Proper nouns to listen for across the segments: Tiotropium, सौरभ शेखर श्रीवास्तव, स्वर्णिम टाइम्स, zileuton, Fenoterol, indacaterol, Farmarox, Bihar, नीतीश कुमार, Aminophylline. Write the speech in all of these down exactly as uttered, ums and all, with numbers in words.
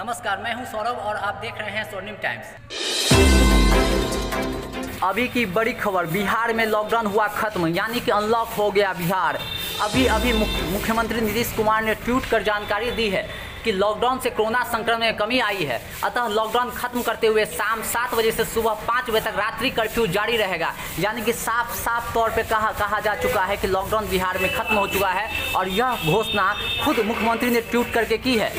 नमस्कार, मैं हूं सौरभ और आप देख रहे हैं स्वर्णिम टाइम्स। अभी की बड़ी खबर, बिहार में लॉकडाउन हुआ खत्म, यानी कि अनलॉक हो गया बिहार। अभी अभी मुख्यमंत्री नीतीश कुमार ने ट्वीट कर जानकारी दी है कि लॉकडाउन से कोरोना संक्रमण में कमी आई है, अतः लॉकडाउन खत्म करते हुए शाम सात बजे से सुबह पाँच बजे तक रात्रि कर्फ्यू जारी रहेगा। यानी कि साफ साफ तौर पे कहा कहा जा चुका है कि लॉकडाउन बिहार में खत्म हो चुका है और यह घोषणा खुद मुख्यमंत्री ने ट्वीट करके की है।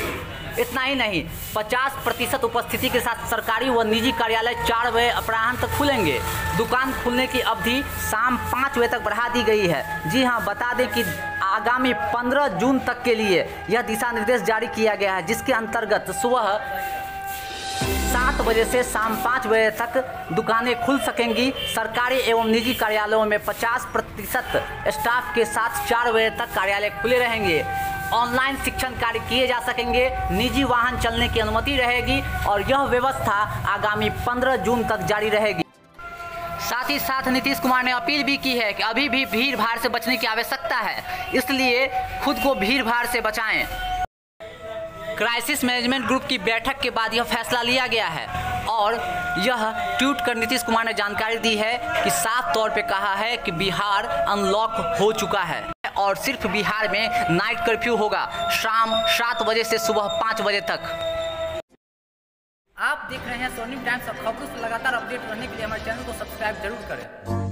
इतना ही नहीं, पचास प्रतिशत उपस्थिति के साथ सरकारी व निजी कार्यालय चार बजे अपराह्न तक खुलेंगे। दुकान खुलने की अवधि शाम पाँच बजे तक बढ़ा दी गई है। जी हाँ, बता दें कि आगामी पंद्रह जून तक के लिए यह दिशा निर्देश जारी किया गया है, जिसके अंतर्गत सुबह सात बजे से शाम पाँच बजे तक दुकानें खुल सकेंगी। सरकारी एवं निजी कार्यालयों में पचास प्रतिशत स्टाफ के साथ चार बजे तक कार्यालय खुले रहेंगे। ऑनलाइन शिक्षण कार्य किए जा सकेंगे, निजी वाहन चलने की अनुमति रहेगी और यह व्यवस्था आगामी पंद्रह जून तक जारी रहेगी। साथ ही साथ नीतीश कुमार ने अपील भी की है कि अभी भी भीड़ भाड़ से बचने की आवश्यकता है, इसलिए खुद को भीड़ भाड़ से बचाएं। क्राइसिस मैनेजमेंट ग्रुप की बैठक के बाद यह फैसला लिया गया है और यह ट्वीट कर नीतीश कुमार ने जानकारी दी है कि साफ तौर पे कहा है कि बिहार अनलॉक हो चुका है और सिर्फ बिहार में नाइट कर्फ्यू होगा, शाम सात बजे से सुबह पाँच बजे तक। आप देख रहे हैं स्वर्णिम टाइम्स और खबरों से लगातार अपडेट रहने के लिए हमारे चैनल को सब्सक्राइब जरूर करें।